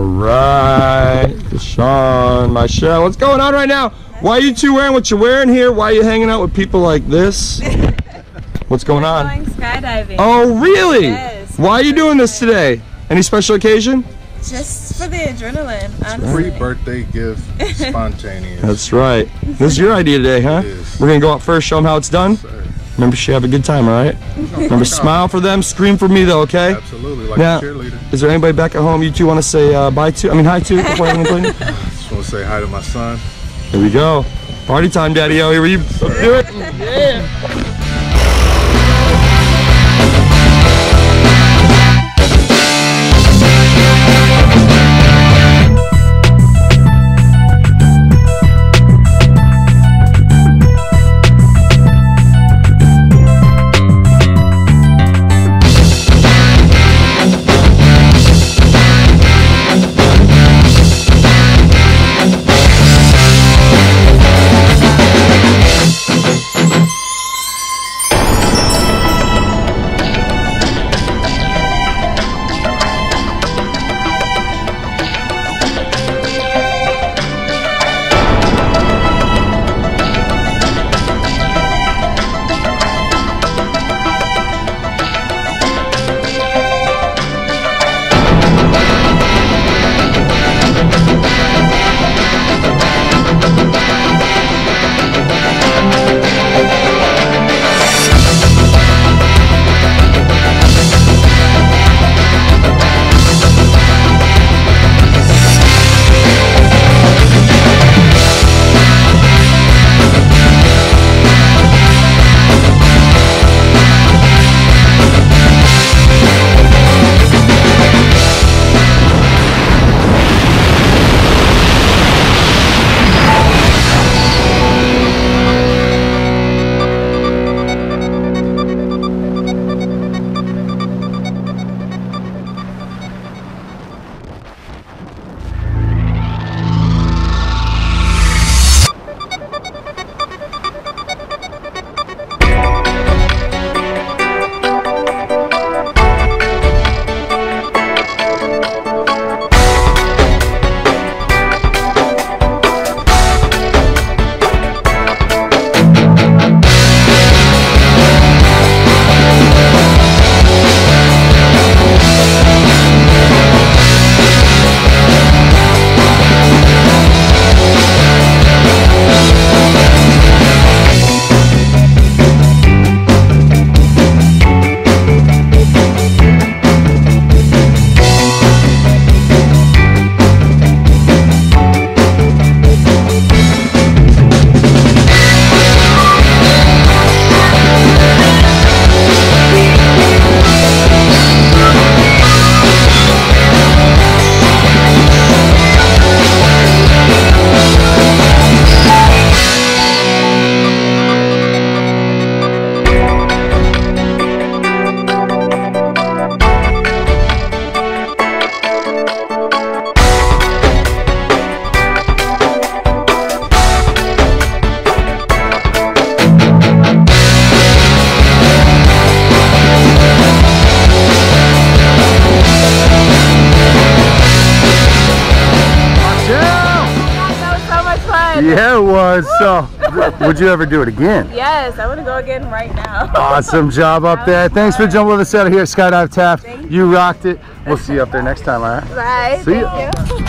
Alright, Deshaun, my shell. What's going on right now? Why are you two wearing what you're wearing here? Why are you hanging out with people like this? What's going on? I'm going skydiving. Oh, really? Yes. Why are you doing this today? Any special occasion? Just for the adrenaline. Free birthday gift, spontaneous. That's right. This is your idea today, huh? It is. We're going to go out first, show them how it's done. Yes, remember, she have a good time, all right? Remember, smile for them, scream for me, though, okay? Absolutely, like now, a cheerleader. Is there anybody back at home you two want to say bye to? I mean, hi to? I just want to say hi to my son. Here we go. Party time, Daddy-O. Here we do it. Yeah. Yeah, it was. So, would you ever do it again? Yes, I want to go again right now. Awesome job up there. Thanks for jumping with us out of here at Skydive Taft. You rocked it. We'll see you up there next time, all right? Bye. See you.